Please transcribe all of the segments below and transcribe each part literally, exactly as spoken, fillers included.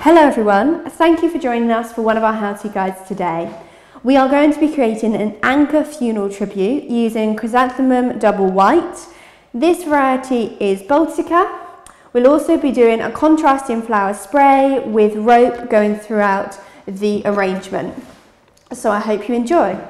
Hello everyone, thank you for joining us for one of our how-to guides today. We are going to be creating an anchor funeral tribute using Chrysanthemum Double White. This variety is Baltica. We'll also be doing a contrasting flower spray with rope going throughout the arrangement. So I hope you enjoy.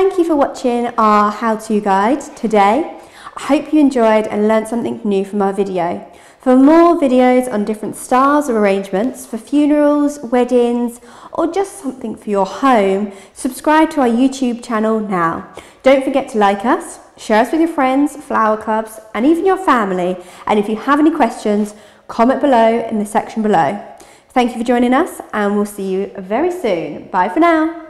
Thank you for watching our how-to guide today. I hope you enjoyed and learned something new from our video. For more videos on different styles or arrangements for funerals, weddings, or just something for your home, subscribe to our YouTube channel now. Don't forget to like us, share us with your friends, flower clubs, and even your family. And if you have any questions, comment below in the section below. Thank you for joining us, and we'll see you very soon. Bye for now.